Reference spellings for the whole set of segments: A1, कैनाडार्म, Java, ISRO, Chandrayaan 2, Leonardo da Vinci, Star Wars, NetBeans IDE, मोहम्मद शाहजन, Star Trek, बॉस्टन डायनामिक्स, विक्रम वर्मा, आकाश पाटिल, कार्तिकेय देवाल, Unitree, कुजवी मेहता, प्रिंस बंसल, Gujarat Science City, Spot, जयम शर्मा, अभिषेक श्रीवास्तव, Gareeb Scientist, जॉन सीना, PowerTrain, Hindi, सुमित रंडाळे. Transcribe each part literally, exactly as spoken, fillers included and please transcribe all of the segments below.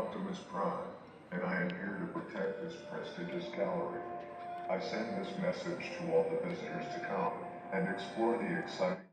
Optimus Prime, and I am here to protect this prestigious gallery. I send this message to all the visitors to come and explore the exciting.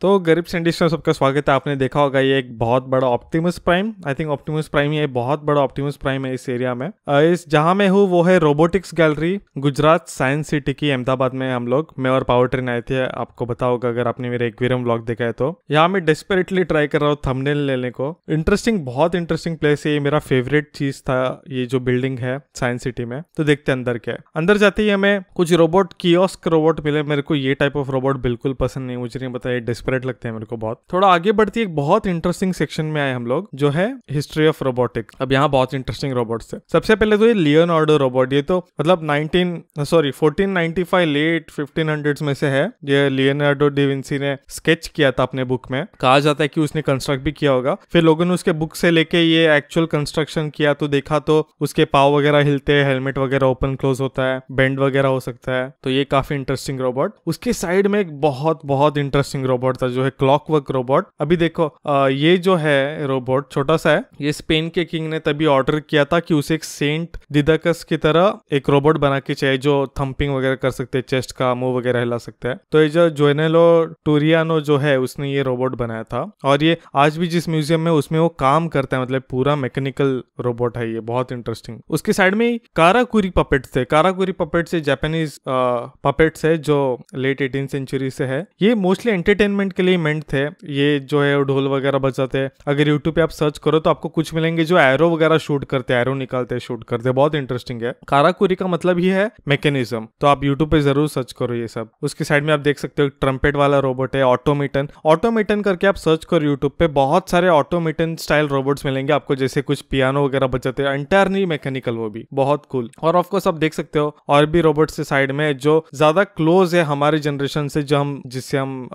तो गरीब scientist में सबका स्वागत है। आपने देखा होगा ये एक बहुत बड़ा Optimus Prime, I think Optimus Prime ये बहुत बड़ा ऑप्टिमस प्राइम है इस एरिया में। इस जहाँ मैं हूँ वो है robotics gallery Gujarat science city की अहमदाबाद में। हम लोग मैं और पावरट्रेन आए थे, आपको पता होगा अगर आपने मेरा एक्वेरियम व्लॉग देखा है तो। यहाँ मैं डेस्परेटली ट्राई कर रहा हूँ थंबनेल लेने को। इंटरेस्टिंग, बहुत इंटरेस्टिंग प्लेस है ये, मेरा फेवरेट चीज था ये जो बिल्डिंग है साइंस सिटी में। तो देखते हैं अंदर क्या है। अंदर जाते ही हमें कुछ रोबोट, कियोस्क रोबोट मिले। मेरे को ये टाइप ऑफ रोबोट बिल्कुल पसंद नहीं, मुझे नहीं पता, डेस्परेट लगते हैं मेरे को बहुत। थोड़ा आगे बढ़ती है, एक बहुत इंटरेस्टिंग सेक्शन में आए हम लोग जो है हिस्ट्री ऑफ रोबोटिक्स। अब यहाँ बहुत इंटरेस्टिंग रोबोट्स है। सबसे पहले तो ये लियोनार्डो रोबोट, ये तो मतलब nineteen sorry fourteen ninety five late fifteen hundreds में से है। ये लियोनार्डो डी विंसी ने स्केच किया था अपने बुक में, कहा जाता है कि उसने कंस्ट्रक्ट भी किया होगा। फिर लोगों ने उसके बुक से लेके ये एक्चुअल कंस्ट्रक्शन किया तो देखा तो उसके पाव वगैरह हिलते हैं, हेलमेट वगैरह ओपन क्लोज होता है, बेंड वगैरह हो सकता है। तो ये काफी इंटरेस्टिंग रोबोट। उसके साइड में एक बहुत बहुत इंटरेस्टिंग रोबोट था जो है क्लॉकवर्क रोबोट। अभी देखो आ, ये जो है रोबोट छोटा सा है, ये स्पेन के किंग ने तभी ऑर्डर किया था कि उसे एक सेंट दिदकस की तरह एक रोबोट बना के चाहिए जो थंपिंग वगैरह कर सकते हैं, चेस्ट का मुंह वगैरह हिला सकते हैं। तो ये जो जोइनेलो टुरियानो जो है उसने ये रोबोट बनाया था, और ये आज भी जिस म्यूजियम में उसमें वो काम करता है, मतलब पूरा मैकेनिकल रोबोट है ये, बहुत इंटरेस्टिंग। उसके साइड में काराकुरी पपेट्स थे। काराकुरी पपेट्स जापानीज पपेट्स है जो लेट एटीन सेंचुरी से है। ये मोस्टली एंटरटेनमेंट के लिए मेंट थे। ये जो है ढोल वगैरह बजाते हैं। अगर यूट्यूब पे आप सर्च करो तो आपको कुछ मिलेंगे जो एरो वगैरह शूट करते हैं, एरो निकालते हैं, शूट करते हैं, बहुत इंटरेस्टिंग है। काराकुरी का मतलब ही है मैकेनिज्म, तो आप यूट्यूब पे जरूर सर्च करो ये सब। उसके साइड में आप देख सकते हो ट्रम्पेट वाला रोबोट है, ऑटोमेटन। ऑटोमेटन करके आप सर्च करो यूट्यूब पे, बहुत सारे ऑटोमेटन स्टाइल रोबोट्स मिलेंगे आपको, जैसे कुछ पियानो वगैरह बजाते हैं, एंटायरली मैकेनिकल, वो भी बहुत कूल। और ऑफकोर्स आप देख सकते हो और भी रोबोट्स के साइड में जो ज्यादा क्लोज है हमारे जनरेशन से, जो हम जिससे हम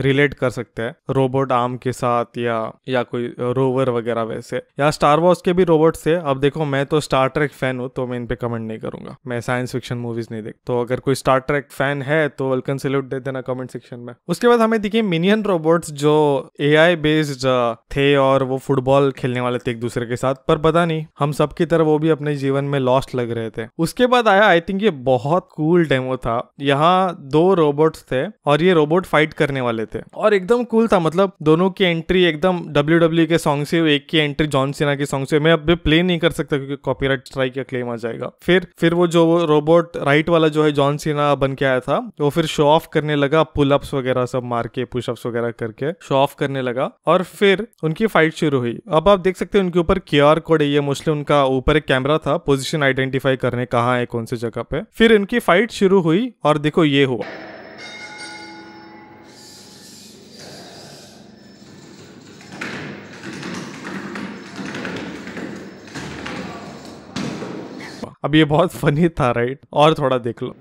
रिलेट कर सकते हैं रोबोट आर्म के साथ या या कोई रोवर वगैरह। वैसे या स्टार वॉर्स के भी रोबोट्स है। अब देखो मैं तो स्टार ट्रेक फैन हूँ तो मैं इन पे कमेंट नहीं करूंगा, मैं साइंस फिक्शन मूवीज नहीं देखता। तो अगर कोई स्टार ट्रेक फैन है तो वेलकम सैल्यूट दे देना कमेंट सेक्शन में। उसके बाद हमें दिखे मिनियन रोबोट्स जो ए आई बेस्ड थे और वो फुटबॉल खेलने वाले थे एक दूसरे के साथ, पर पता नहीं हम सब की तरह वो भी अपने जीवन में लॉस्ट लग रहे थे। उसके बाद आया, आई थिंक ये बहुत कूल डेमो था। यहाँ दो रोबोट्स थे और ये रोबोट फाइट करने वाले थे और एकदम कूल था। मतलब दोनों की एंट्री एकदम डब्ल्यू डब्ल्यू के सॉन्ग से, एक की एंट्री जॉन सीना के सॉन्ग से। मैं अब प्ले नहीं कर सकता क्योंकि कॉपीराइट स्ट्राइक का क्लेम आ जाएगा। फिर फिर वो जो रोबोट राइट वाला जो है जॉन सीना बन के आया था, वो फिर शो ऑफ करने लगा, पुल अप्स वगैरह सब मार के, पुश अप्स वगैरह करके शो ऑफ करने लगा और फिर उनकी फाइट शुरू हुई। अब आप देख सकते हैं उनके ऊपर क्यू आर कोड है, ये मोस्टली उनका ऊपर एक कैमरा था पोजिशन आइडेंटिफाई करने, कहाँ है कौन सी जगह पे। फिर इनकी फाइट शुरू हुई और देखो ये हुआ। अब ये बहुत फनी था राइट, और थोड़ा देख लो।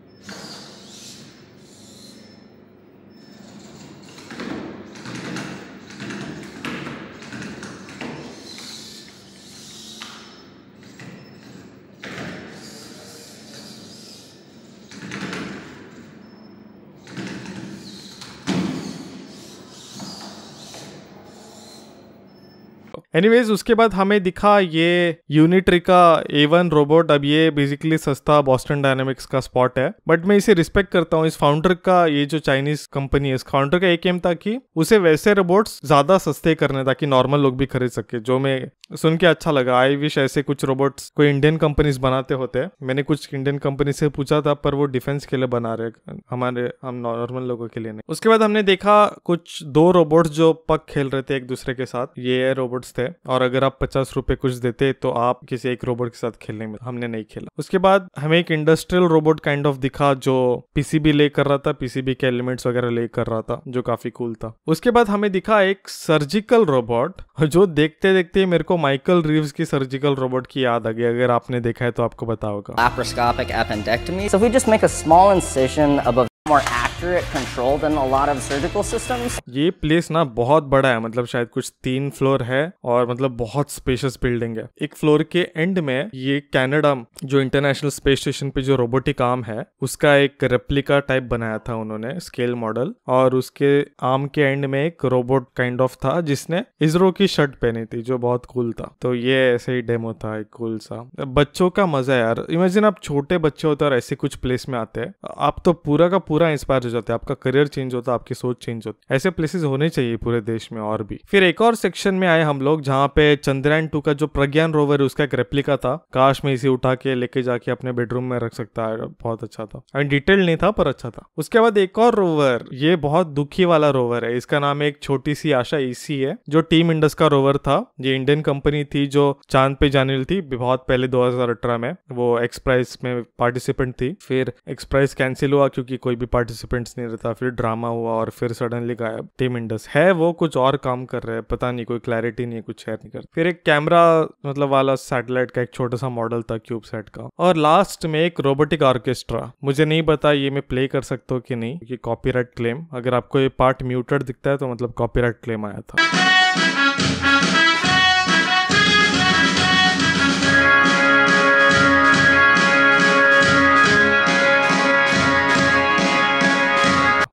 एनीवेज उसके बाद हमें दिखा ये यूनिट्री का ए वन रोबोट। अब ये बेसिकली सस्ता बॉस्टन डायनामिक्स का स्पॉट है, बट मैं इसे रिस्पेक्ट करता हूँ, इस फाउंडर का। ये जो चाइनीज कंपनी है, इस फाउंडर का एक एम था कि उसे वैसे रोबोट्स ज्यादा सस्ते करने, ताकि नॉर्मल लोग भी खरीद सके, जो मैं सुन के अच्छा लगा। आई विश ऐसे कुछ रोबोट्स कोई इंडियन कंपनीज बनाते होते। मैंने कुछ इंडियन कंपनी से पूछा था पर वो डिफेंस के लिए बना रहे, हमारे हम नॉर्मल लोगों के लिए नहीं। उसके बाद हमने देखा कुछ दो रोबोट्स जो पक खेल रहे थे एक दूसरे के साथ, ये रोबोट्स थे, और अगर आप पचास रुपए कुछ देते तो आप किसी एक रोबोट के साथ खेलने में, हमने नहीं खेला। उसके बाद हमें एक इंडस्ट्रियल रोबोट काइंड ऑफ दिखा जो पीसीबी ले कर रहा था, पीसीबी के एलिमेंट्स वगैरह ले कर रहा था, जो काफी कूल था। उसके बाद हमें दिखा एक सर्जिकल रोबोट, जो देखते देखते मेरे को माइकल रीव्स की सर्जिकल रोबोट की याद आ गई। अगर आपने देखा है तो आपको पता होगा। accurate control than a lot of surgical systems. ये प्लेस ना बहुत बड़ा है, मतलब शायद कुछ तीन फ्लोर है और मतलब बहुत स्पेशियस बिल्डिंग है। एक फ्लोर के एंड में ये कैनाडार्म जो इंटरनेशनल स्पेस स्टेशन पे जो रोबोटिक आर्म है उसका एक रेप्लिका टाइप बनाया था उन्होंने, स्केल मॉडल, और उसके आर्म के एंड में एक रोबोट काइंड ऑफ था जिसने इसरो की शर्ट पहनी थी जो बहुत कूल था। तो ये ऐसे ही डेमो था एक कूल सा। बच्चों का मजा यार, इमेजिन आप छोटे बच्चे होते और ऐसे कुछ प्लेस में आते हैं, आप तो पूरा का पूरा इंस्पायर हो जाते हैं, आपका करियर चेंज होता है, आपकी सोच चेंज होती है। ऐसे प्लेसेस होने चाहिए पूरे देश में। और भी फिर एक और सेक्शन में आए हम लोग जहाँ पे चंद्रयान टू का जो प्रज्ञान रोवर है उसका एक रेप्लिका था। काश में इसे उठा के लेके जाके अपने बेडरूम में रख सकता है, बहुत अच्छा था। एंड डिटेल नहीं था पर अच्छा था। उसके बाद एक और रोवर, ये बहुत दुखी वाला रोवर है, इसका नाम एक छोटी सी आशा इसी है, जो टीम इंडस का रोवर था। ये इंडियन कंपनी थी जो चांद पे जाने वाली थी बहुत पहले दो हज़ार अठारह में, वो एक्सप्राइज में पार्टिसिपेंट थी। फिर एक्सप्राइज कैंसिल हुआ क्योंकि कोई भी पार्टिसिपेंट्स नहीं रहता, फिर ड्रामा हुआ और फिर सडनली गायब। टीम इंडस है वो कुछ और काम कर रहे हैं, पता नहीं, कोई क्लैरिटी नहीं, कुछ शेयर नहीं कर। फिर एक कैमरा मतलब वाला सैटेलाइट का एक छोटा सा मॉडल था क्यूबसैट का। और लास्ट में एक रोबोटिक ऑर्केस्ट्रा, मुझे नहीं पता ये मैं प्ले कर सकता हूँ कि नहीं क्योंकि कॉपीराइट क्लेम, अगर आपको ये पार्ट म्यूटेड दिखता है तो मतलब कॉपीराइट क्लेम आया था।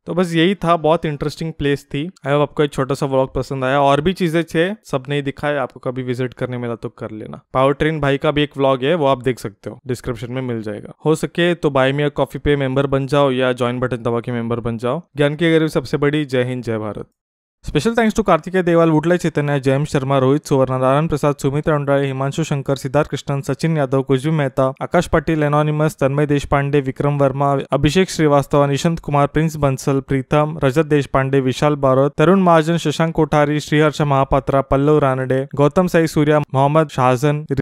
तो बस यही था, बहुत इंटरेस्टिंग प्लेस थी। आई होप आपको एक छोटा सा व्लॉग पसंद आया। और भी चीजें थे, सब नहीं दिखाए, आपको कभी विजिट करने मिला तो कर लेना। पावर ट्रेन भाई का भी एक व्लॉग है, वो आप देख सकते हो, डिस्क्रिप्शन में मिल जाएगा। हो सके तो बाय मी अ कॉफी पे मेंबर बन जाओ या ज्वाइन बटन दबा के मेंबर बन जाओ। ज्ञान की गरीब सबसे बड़ी। जय हिंद, जय Bharat. Special thanks to कार्तिकेय देवाल, वुडले चेतन्य, जयम शर्मा, रोहित सुवर्ण, नारायण प्रसाद, सुमित रंडाळे, हिमांशु शंकर, सिद्धार्थ कृष्णन, सचिन यादव, कुजवी मेहता, आकाश पाटिल, एनोनिमस, तन्मय देशपांडे, विक्रम वर्मा, अभिषेक श्रीवास्तव, निशंत कुमार, प्रिंस बंसल, प्रीतम, रजत देशपांडे, विशाल बारोत, तरुण महाजन, शशांक कोठारी, श्रीहर्ष महापात्रा, पल्लव रानडे, गौतम साई सूर्या, मोहम्मद शाहजन।